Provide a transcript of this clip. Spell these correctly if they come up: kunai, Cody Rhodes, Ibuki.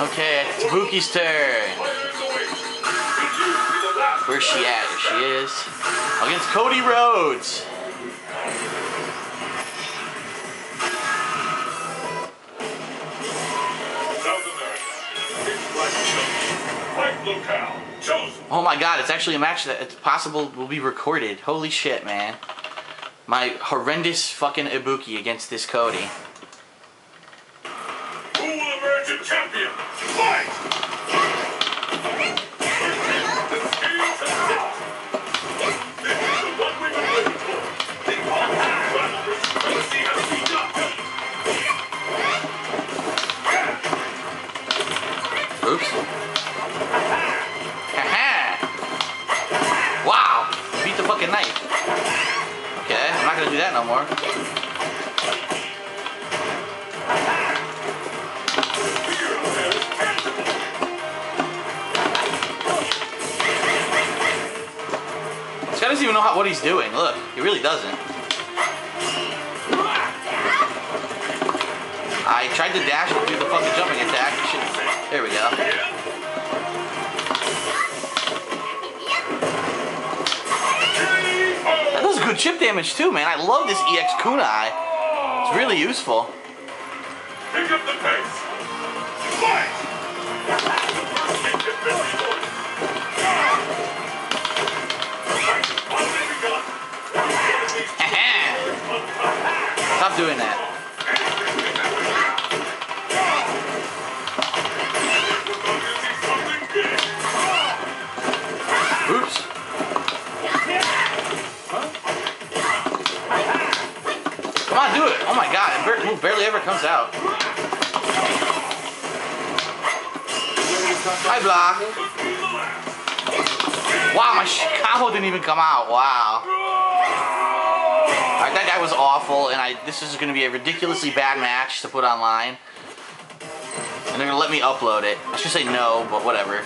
Okay, it's Ibuki's turn. Where's she at? There she is. Against Cody Rhodes. Oh my god, it's actually a match that it's possible will be recorded. Holy shit, man. My horrendous fucking Ibuki against this Cody. Who will emerge a champion? Fight! Oops. Ha-ha! Wow! Beat the fucking knife. Okay, I'm not gonna do that no more. This guy doesn't even know what he's doing. Look, he really doesn't. I tried to dash and do the fucking jumping attack. There we go. That does good chip damage too, man. I love this EX kunai. It's really useful. Pick up the pace. Stop doing that. Oops. Huh? Come on, do it. Oh my god, the move barely ever comes out. High block. Wow, my combo didn't even come out. Wow. Alright, that guy was awful, and this is going to be a ridiculously bad match to put online. And they're going to let me upload it. I should say no, but whatever.